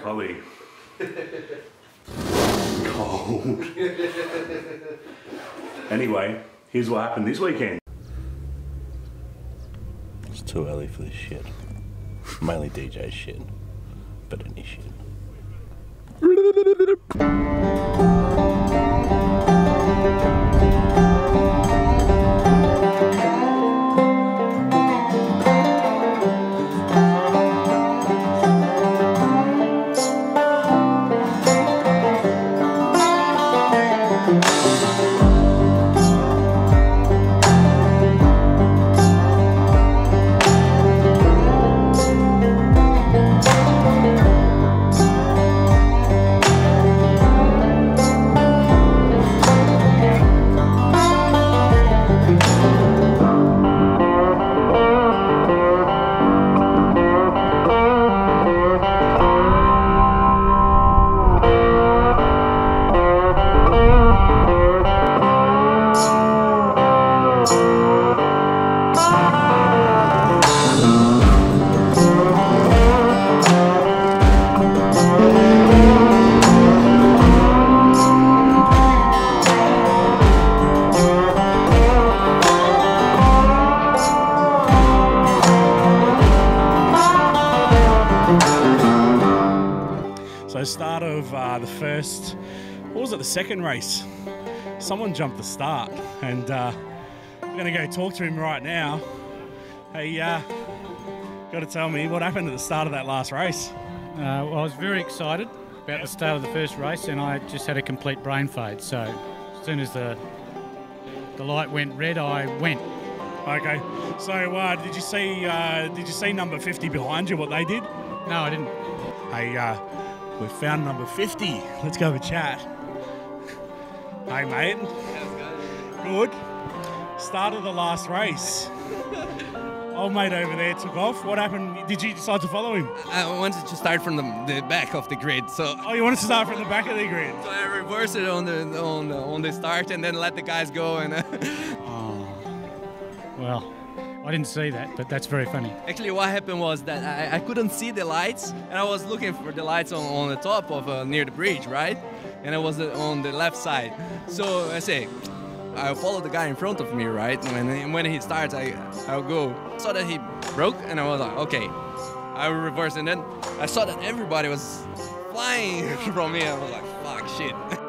Chloe. Cold. Anyway, here's what happened this weekend. It's too early for this shit. Mainly DJ shit, but any shit. Start of the first, what was it, the second race, someone jumped the start, and I'm gonna go talk to him right now. Hey, gotta tell me what happened at the start of that last race. Well, I was very excited about the start of the first race, and I just had a complete brain fade. So as soon as the light went red, I went. Okay, so did you see number 50 behind you, what they did? No, I didn't. Hey, we found number 50. Let's go have a chat. Hey, mate. How's it going? Good. Start of the last race. Old mate over there took off. What happened? Did you decide to follow him? I wanted to start from the back of the grid. So. Oh, you wanted to start from the back of the grid. So I reversed it on the start and then let the guys go. And. Oh. Well. I didn't see that, but that's very funny. Actually, what happened was that I couldn't see the lights, and I was looking for the lights on the top of near the bridge, right? And I was on the left side. So I say, I'll follow the guy in front of me, right? And when he starts, I'll go. I saw that he broke, and I was like, okay, I'll reverse. And then I saw that everybody was flying from me. I was like, fuck, shit.